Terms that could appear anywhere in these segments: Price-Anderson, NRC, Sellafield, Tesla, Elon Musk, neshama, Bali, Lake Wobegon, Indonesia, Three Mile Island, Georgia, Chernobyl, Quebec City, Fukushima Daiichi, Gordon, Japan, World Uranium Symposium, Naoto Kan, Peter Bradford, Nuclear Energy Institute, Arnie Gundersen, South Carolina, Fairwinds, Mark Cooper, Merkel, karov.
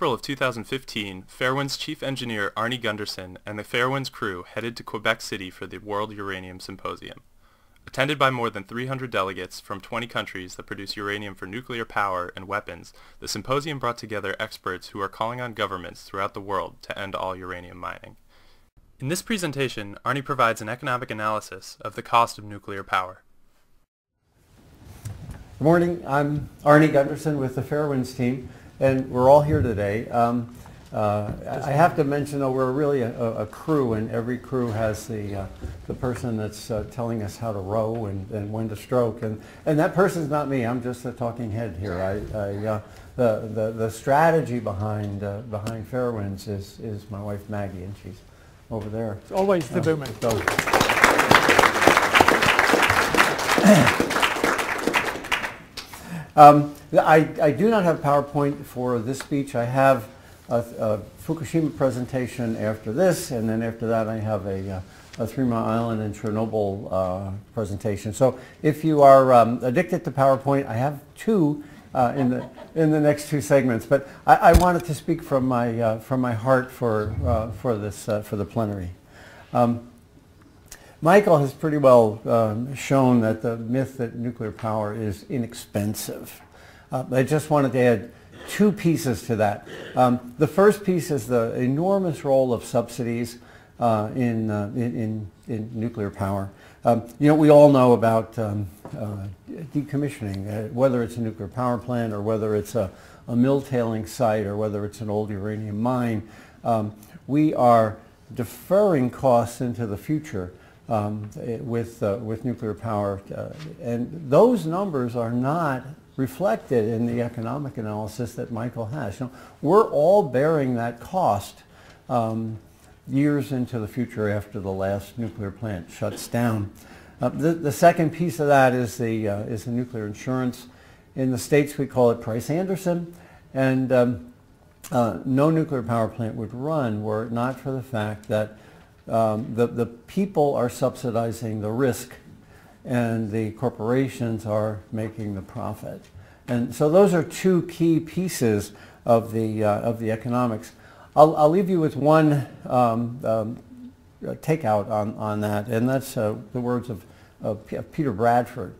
April of 2015, Fairwinds chief engineer Arnie Gundersen and the Fairwinds crew headed to Quebec City for the World Uranium Symposium. Attended by more than 300 delegates from 20 countries that produce uranium for nuclear power and weapons, the symposium brought together experts who are calling on governments throughout the world to end all uranium mining. In this presentation, Arnie provides an economic analysis of the cost of nuclear power. Good morning. I'm Arnie Gundersen with the Fairwinds team, and we're all here today. I have to mention, though, we're really a crew, and every crew has the person that's telling us how to row and when to stroke, and that person's not me. I'm just a talking head here. The strategy behind Fairwinds is my wife Maggie, and she's over there. It's always the woman. So. I do not have PowerPoint for this speech. I have a Fukushima presentation after this, and then after that I have a Three Mile Island and Chernobyl presentation. So if you are addicted to PowerPoint, I have two in the next two segments. But I wanted to speak from my heart for the plenary. Michael has pretty well shown that the myth that nuclear power is inexpensive. I just wanted to add two pieces to that. The first piece is the enormous role of subsidies in nuclear power. You know, we all know about decommissioning, whether it's a nuclear power plant or whether it's a mill tailing site or whether it's an old uranium mine. We are deferring costs into the future with nuclear power, and those numbers are not reflected in the economic analysis that Michael has. You know, we're all bearing that cost years into the future after the last nuclear plant shuts down. The second piece of that is the nuclear insurance. In the States, we call it Price-Anderson, and no nuclear power plant would run were it not for the fact that the people are subsidizing the risk and the corporations are making the profit. And so those are two key pieces of the economics. I'll leave you with one takeout on that, and that's the words of Peter Bradford.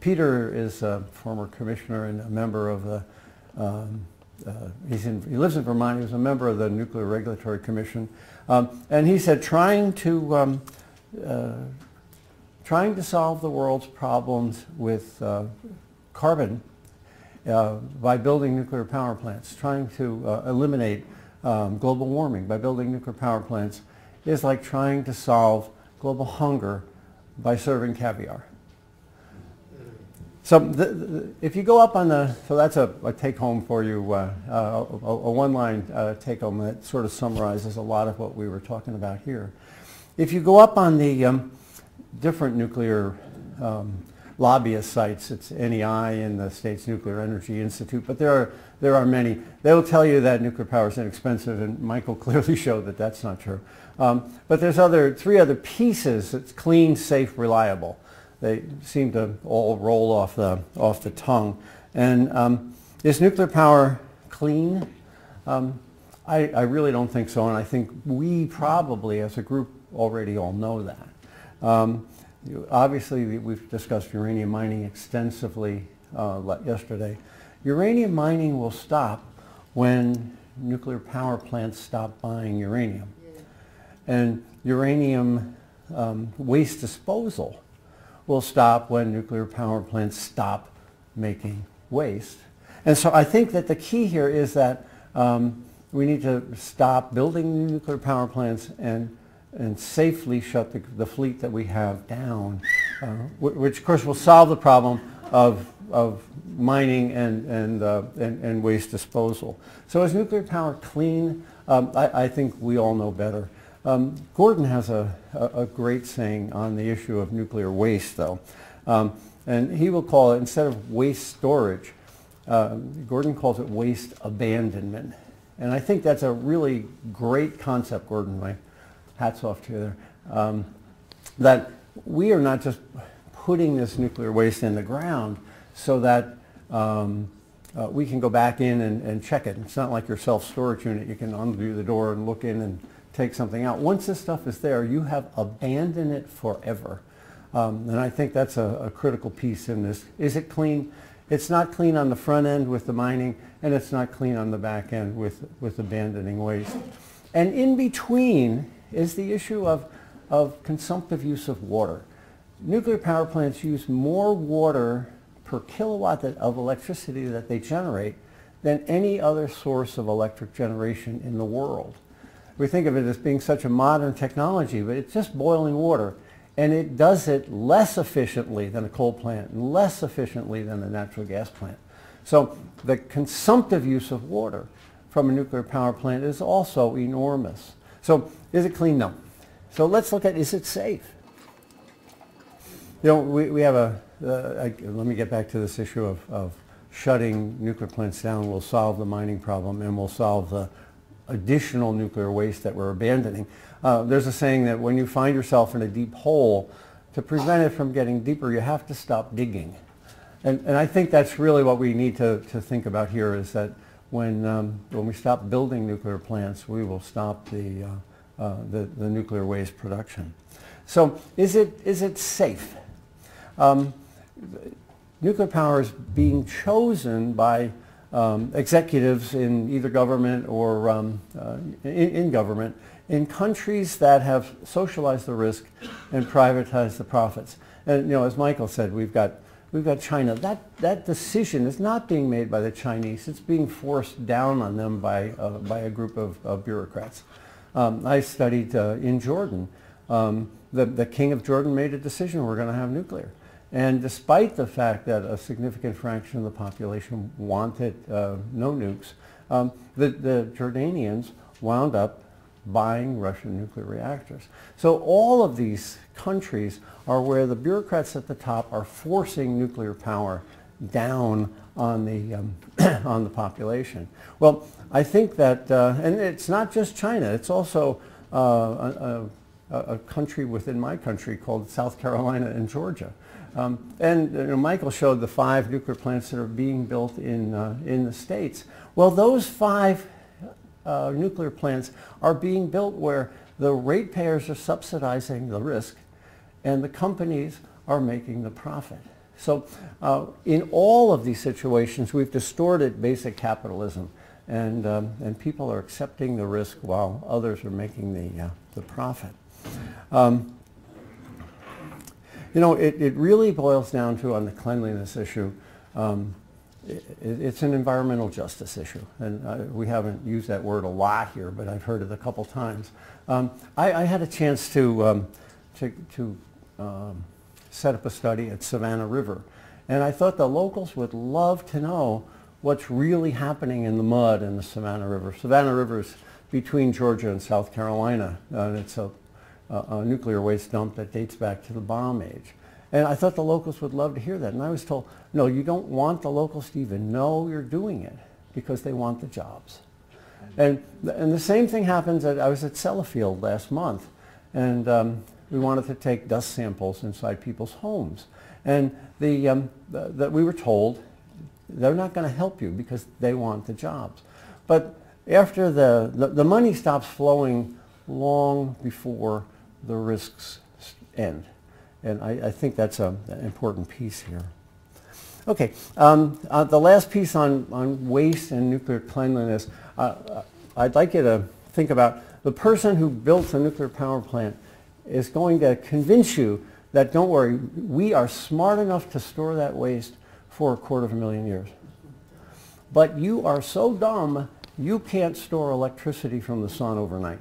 Peter is a former commissioner and a member of the, he lives in Vermont. He was a member of the Nuclear Regulatory Commission. And he said, trying to solve the world's problems with carbon by building nuclear power plants, trying to eliminate global warming by building nuclear power plants is like trying to solve global hunger by serving caviar. So if you go up on the, so that's a take-home for you, a one-line take-home that sort of summarizes a lot of what we were talking about here. If you go up on the different nuclear lobbyist sites, it's NEI and the States Nuclear Energy Institute, but there are many. They will tell you that nuclear power is inexpensive, and Michael clearly showed that that's not true. But there's three other pieces. That's clean, safe, reliable. They seem to all roll off the tongue. And is nuclear power clean? I really don't think so, and I think we probably as a group already all know that. Obviously, we've discussed uranium mining extensively yesterday. Uranium mining will stop when nuclear power plants stop buying uranium. And uranium waste disposal will stop when nuclear power plants stop making waste. And so I think that the key here is that we need to stop building nuclear power plants and safely shut the fleet that we have down, which of course will solve the problem of mining and waste disposal. So is nuclear power clean? I think we all know better. Gordon has a great saying on the issue of nuclear waste, though, and he will call it, instead of waste storage, Gordon calls it waste abandonment. And I think that's a really great concept, Gordon, my hat's off to you there, that we are not just putting this nuclear waste in the ground so that we can go back in and check it. It's not like your self-storage unit. You can undo the door and look in and take something out. Once this stuff is there, you have abandoned it forever. And I think that's a critical piece in this. Is it clean? It's not clean on the front end with the mining, and it's not clean on the back end with abandoning waste. And in between is the issue of consumptive use of water. Nuclear power plants use more water per kilowatt of electricity that they generate than any other source of electric generation in the world. We think of it as being such a modern technology, but it's just boiling water. And it does it less efficiently than a coal plant and less efficiently than a natural gas plant. So the consumptive use of water from a nuclear power plant is also enormous. So is it clean? No. So let's look at, is it safe? You know, we have a, let me get back to this issue of shutting nuclear plants down will solve the mining problem and will solve the additional nuclear waste that we're abandoning. There's a saying that when you find yourself in a deep hole, to prevent it from getting deeper, you have to stop digging. And I think that's really what we need to think about here, is that when we stop building nuclear plants, we will stop the nuclear waste production. So is it safe? Nuclear power is being chosen by executives in either government or in government in countries that have socialized the risk and privatized the profits. And you know, as Michael said, we've got China. That decision is not being made by the Chinese. It's being forced down on them by a group of bureaucrats. I studied in Jordan. The king of Jordan made a decision: we're going to have nuclear. And despite the fact that a significant fraction of the population wanted no nukes, the Jordanians wound up buying Russian nuclear reactors. So all of these countries are where the bureaucrats at the top are forcing nuclear power down on the, on the population. Well, I think that, and it's not just China, it's also a country within my country called South Carolina and Georgia. And you know, Michael showed the 5 nuclear plants that are being built in the States. Well, those 5 nuclear plants are being built where the ratepayers are subsidizing the risk and the companies are making the profit. So in all of these situations, we've distorted basic capitalism, and people are accepting the risk while others are making the profit. You know, it really boils down to, on the cleanliness issue, it's an environmental justice issue. And we haven't used that word a lot here, but I've heard it a couple times. I had a chance to set up a study at Savannah River. And I thought the locals would love to know what's really happening in the mud in the Savannah River. Savannah River is between Georgia and South Carolina. And it's a nuclear waste dump that dates back to the bomb age. And I thought the locals would love to hear that. And I was told, no, you don't want the locals to even know you're doing it, because they want the jobs. And the same thing happens at, I was at Sellafield last month, and we wanted to take dust samples inside people's homes. And we were told, they're not going to help you because they want the jobs. But after the money stops flowing long before the risks end. And I think that's an important piece here. Okay, the last piece on waste and nuclear cleanliness, I'd like you to think about the person who built a nuclear power plant is going to convince you that, don't worry, we are smart enough to store that waste for 250,000 years. But you are so dumb, you can't store electricity from the sun overnight.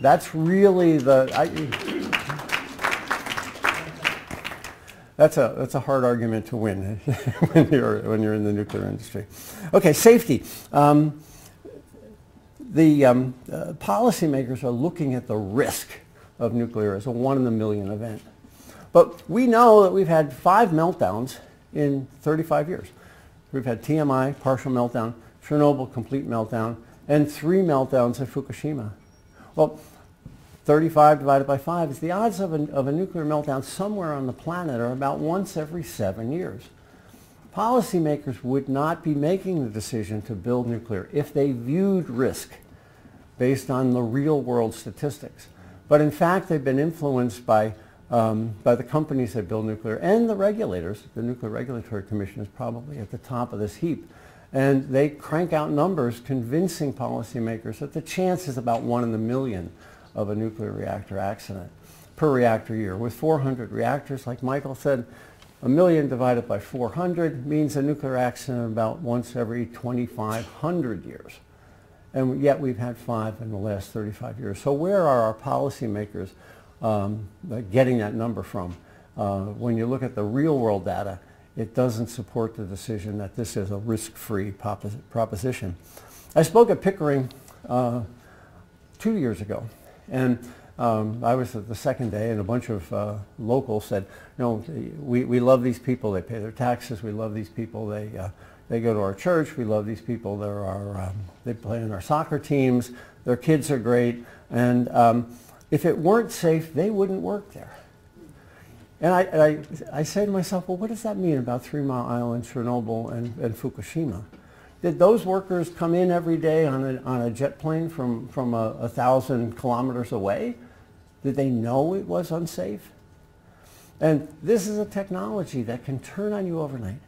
That's really the, that's a hard argument to win when you're in the nuclear industry. Okay, safety. The policymakers are looking at the risk of nuclear as a 1 in a million event. But we know that we've had 5 meltdowns in 35 years. We've had TMI, partial meltdown, Chernobyl, complete meltdown, and 3 meltdowns at Fukushima. Well, 35 divided by 5 is the odds of a nuclear meltdown somewhere on the planet are about once every 7 years. Policymakers would not be making the decision to build nuclear if they viewed risk based on the real-world statistics. But in fact, they've been influenced by the companies that build nuclear and the regulators. The Nuclear Regulatory Commission is probably at the top of this heap. And they crank out numbers convincing policymakers that the chance is about 1 in a million of a nuclear reactor accident per reactor year. With 400 reactors, like Michael said, 1 million divided by 400 means a nuclear accident about once every 2,500 years. And yet we've had 5 in the last 35 years. So where are our policymakers getting that number from? When you look at the real world data, it doesn't support the decision that this is a risk-free proposition. I spoke at Pickering 2 years ago, and I was at the second day, and a bunch of locals said, "No, we love these people. They pay their taxes. We love these people. They go to our church. We love these people. They're our, they play in our soccer teams. Their kids are great. And if it weren't safe, they wouldn't work there." And I say to myself, well, what does that mean about 3 Mile Island, Chernobyl, and Fukushima? Did those workers come in every day on a jet plane from 1,000 kilometers away? Did they know it was unsafe? And this is a technology that can turn on you overnight,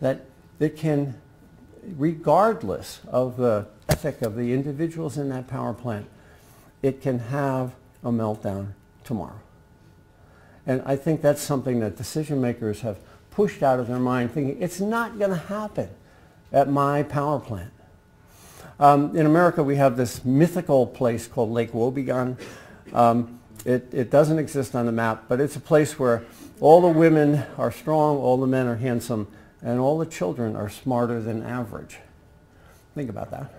that can, regardless of the ethic of the individuals in that power plant, it can have a meltdown tomorrow. And I think that's something that decision makers have pushed out of their mind, thinking it's not going to happen at my power plant. In America, we have this mythical place called Lake Wobegon. It doesn't exist on the map, but it's a place where all the women are strong, all the men are handsome, and all the children are smarter than average. Think about that.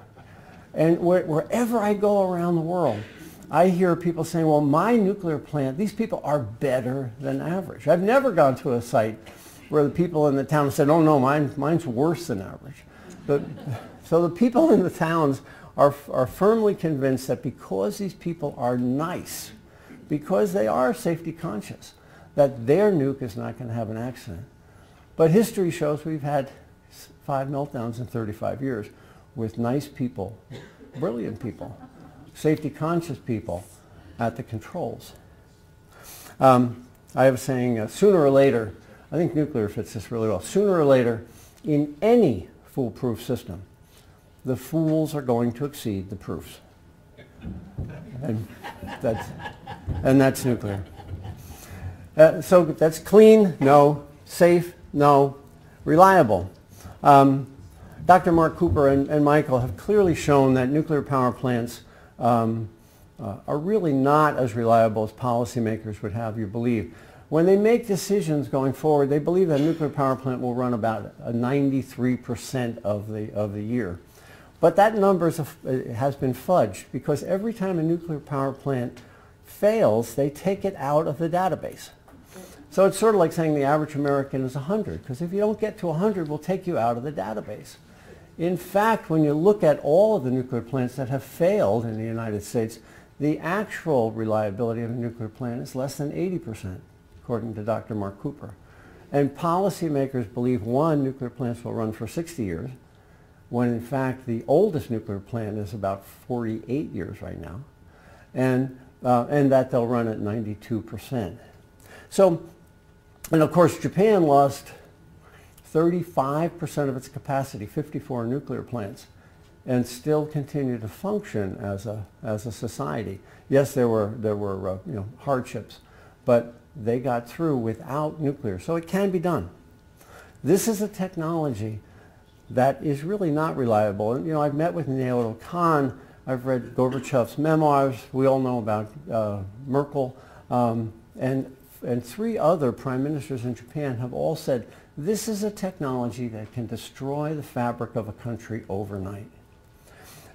And wherever I go around the world, I hear people saying, well, my nuclear plant, these people are better than average. I've never gone to a site where the people in the town said, oh no, mine's worse than average. But, so the people in the towns are firmly convinced that because these people are nice, because they are safety conscious, that their nuke is not going to have an accident. But history shows we've had 5 meltdowns in 35 years with nice people, brilliant people, safety conscious people at the controls. I was saying sooner or later, I think nuclear fits this really well. Sooner or later, in any foolproof system, the fools are going to exceed the proofs. And that's nuclear. So that's clean, no. Safe, no. Reliable. Dr. Mark Cooper and Michael have clearly shown that nuclear power plants are really not as reliable as policymakers would have you believe. When they make decisions going forward, they believe that a nuclear power plant will run about a 93% of the year. But that number has been fudged because every time a nuclear power plant fails, they take it out of the database. So it's sort of like saying the average American is 100, because if you don't get to 100, we'll take you out of the database. In fact, when you look at all of the nuclear plants that have failed in the United States, the actual reliability of a nuclear plant is less than 80%. According to Dr. Mark Cooper. And policymakers believe, one, nuclear plants will run for 60 years, when in fact the oldest nuclear plant is about 48 years right now, and that they'll run at 92%. So, and of course Japan lost 35% of its capacity, 54 nuclear plants, and still continue to function as a society. Yes, there were you know, hardships, but they got through without nuclear. So it can be done. This is a technology that is really not reliable. And, you know, I've met with Naoto Kan. I've read Gorbachev's memoirs. We all know about Merkel. And 3 other prime ministers in Japan have all said, this is a technology that can destroy the fabric of a country overnight.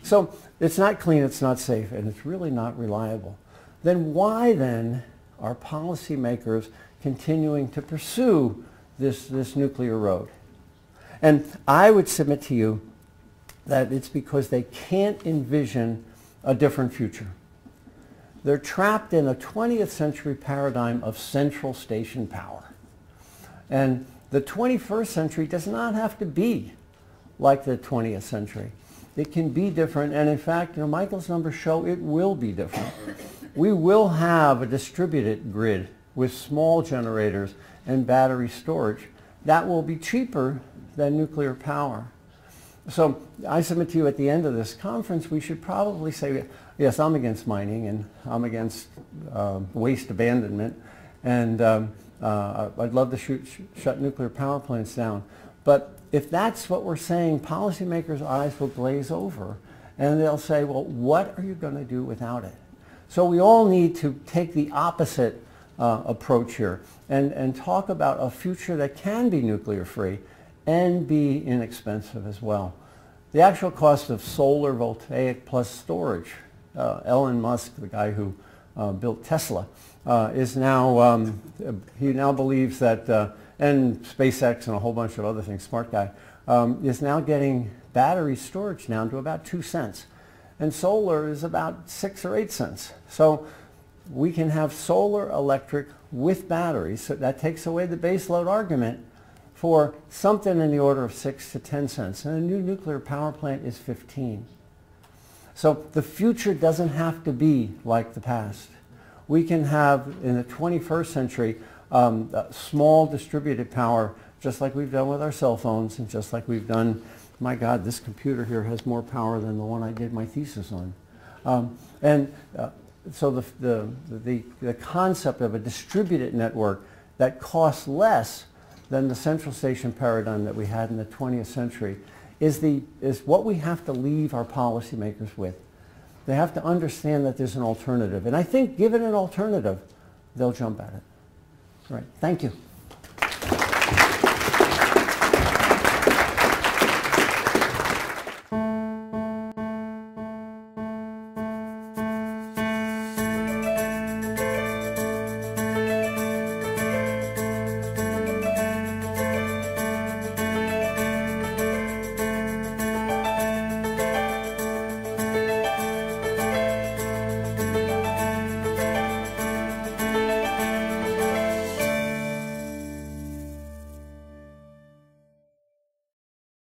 So it's not clean, it's not safe, and it's really not reliable. Then why then are policymakers continuing to pursue this nuclear road? And I would submit to you that it's because they can't envision a different future. They're trapped in a 20th century paradigm of central station power. And The 21st century does not have to be like the 20th century. It can be different, and in fact, you know, Michael's numbers show it will be different. We will have a distributed grid with small generators and battery storage. That will be cheaper than nuclear power. So I submit to you at the end of this conference, we should probably say, yes, I'm against mining, and I'm against waste abandonment, and I'd love to shut nuclear power plants down. But if that's what we're saying, policymakers' eyes will glaze over, and they'll say, well, what are you going to do without it? So we all need to take the opposite approach here and talk about a future that can be nuclear-free and be inexpensive as well. The actual cost of solar voltaic plus storage, Elon Musk, the guy who built Tesla, is now, he now believes that, and SpaceX and a whole bunch of other things, smart guy, is now getting battery storage down to about 2 cents. And solar is about 6 or 8 cents. So we can have solar electric with batteries, so that takes away the baseload argument for something in the order of 6 to 10 cents. And a new nuclear power plant is 15. So the future doesn't have to be like the past. We can have, in the 21st century, small distributed power, just like we've done with our cell phones and just like we've done, my God, this computer here has more power than the one I did my thesis on. So the concept of a distributed network that costs less than the central station paradigm that we had in the 20th century is what we have to leave our policymakers with. They have to understand that there's an alternative. And I think given an alternative, they'll jump at it. All right. Thank you.